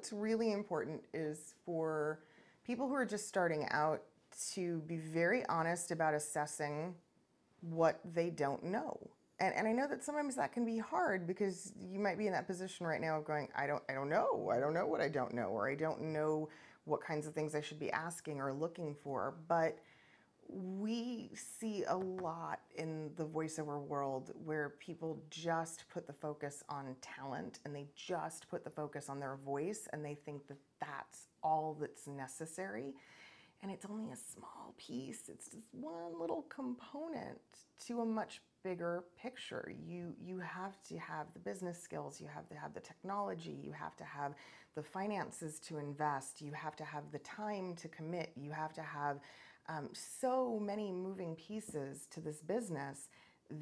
what's really important is for people who are just starting out to be very honest about assessing what they don't know. And I know that sometimes that can be hard because you might be in that position right now of going, I don't know what I don't know, or I don't know what kinds of things I should be asking or looking for. But we see a lot in the voiceover world where people just put the focus on talent and they just put the focus on their voice and they think that that's all that's necessary. And it's only a small piece. It's just one little component to a much bigger picture. You have to have the business skills, you have to have the technology, you have to have the finances to invest, you have to have the time to commit, you have to have so many moving pieces to this business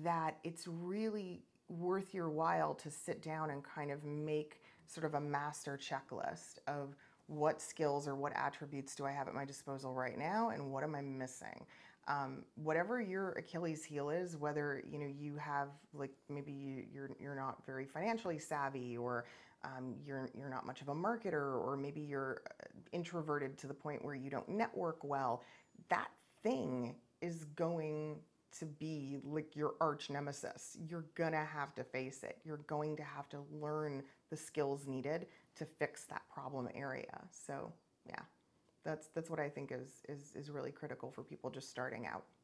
that it's really worth your while to sit down and kind of make sort of a master checklist of what skills or what attributes do I have at my disposal right now, and what am I missing? Whatever your Achilles heel is, whether you have, like, maybe you're not very financially savvy, or you're not much of a marketer, or maybe you're introverted to the point where you don't network well, that thing is going to be like your arch nemesis. You're gonna have to face it. You're going to have to learn the skills needed to fix that problem area. So yeah, that's what I think is really critical for people just starting out.